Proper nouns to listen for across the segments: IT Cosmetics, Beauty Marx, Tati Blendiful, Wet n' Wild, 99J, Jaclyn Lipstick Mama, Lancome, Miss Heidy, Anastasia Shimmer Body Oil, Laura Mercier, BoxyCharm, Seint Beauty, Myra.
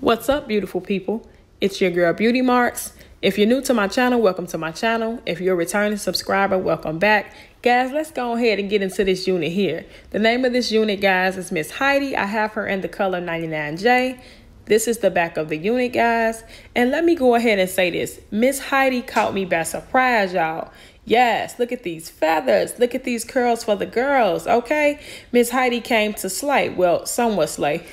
What's up, beautiful people? It's your girl Beauty Marks. If you're new to my channel, welcome to my channel. If you're a returning subscriber, welcome back. Guys, let's go ahead and get into this unit here. The name of this unit, guys, is Miss Heidy. I have her in the color 99J. This is the back of the unit, guys. And let me go ahead and say this. Miss Heidy caught me by surprise, y'all. Yes, look at these feathers. Look at these curls for the girls, okay? Miss Heidy came to slay. Well, somewhat slay.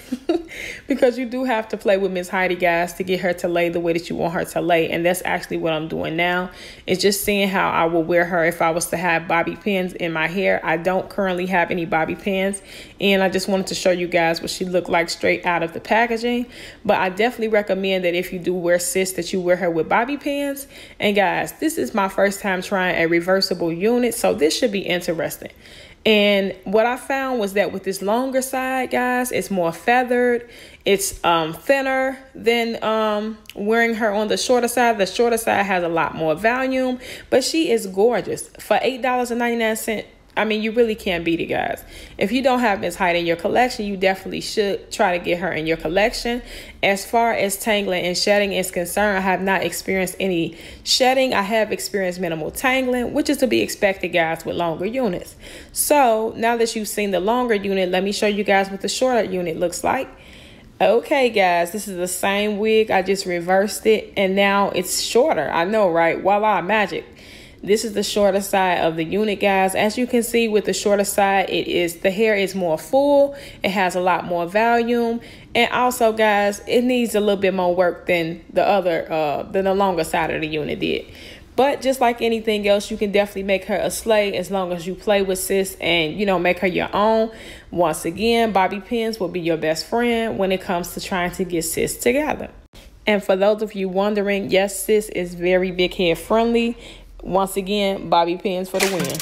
Because you do have to play with Miss Heidy, guys, to get her to lay the way that you want her to lay. And that's actually what I'm doing now. It's just seeing how I will wear her if I was to have bobby pins in my hair. I don't currently have any bobby pins. And I just wanted to show you guys what she looked like straight out of the packaging. But I definitely recommend that if you do wear sis, that you wear her with bobby pins. And guys, this is my first time trying a reversible unit, so this should be interesting. And what I found was that with this longer side, guys, it's more feathered, it's thinner than wearing her on the shorter side. The shorter side has a lot more volume, but she is gorgeous. For $8.99, I mean, you really can't beat it, guys. If you don't have Miss Heidy in your collection, you definitely should try to get her in your collection. As far as tangling and shedding is concerned, I have not experienced any shedding. I have experienced minimal tangling, which is to be expected, guys, with longer units. So now that you've seen the longer unit, let me show you guys what the shorter unit looks like. Okay, guys, this is the same wig. I just reversed it, and now it's shorter. I know, right? Voila, magic. This is the shorter side of the unit, guys. As you can see, with the shorter side, the hair is more full. It has a lot more volume. And also, guys, it needs a little bit more work than the longer side of the unit did. But just like anything else, you can definitely make her a slay as long as you play with sis and, you know, make her your own. Once again, bobby pins will be your best friend when it comes to trying to get sis together. And for those of you wondering, yes, sis is very big head friendly. Once again, bobby pins for the win.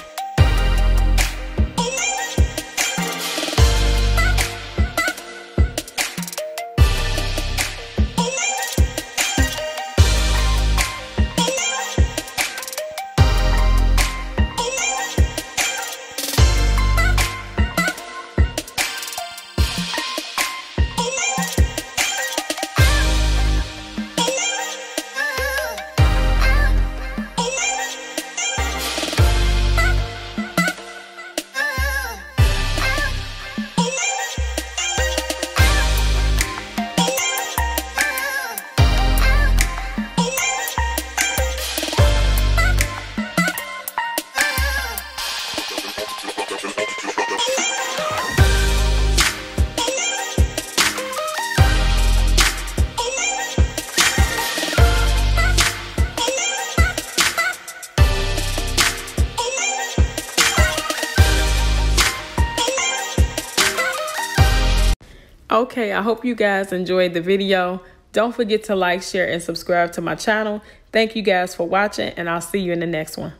Okay, I hope you guys enjoyed the video. Don't forget to like, share, and subscribe to my channel. Thank you guys for watching, and I'll see you in the next one.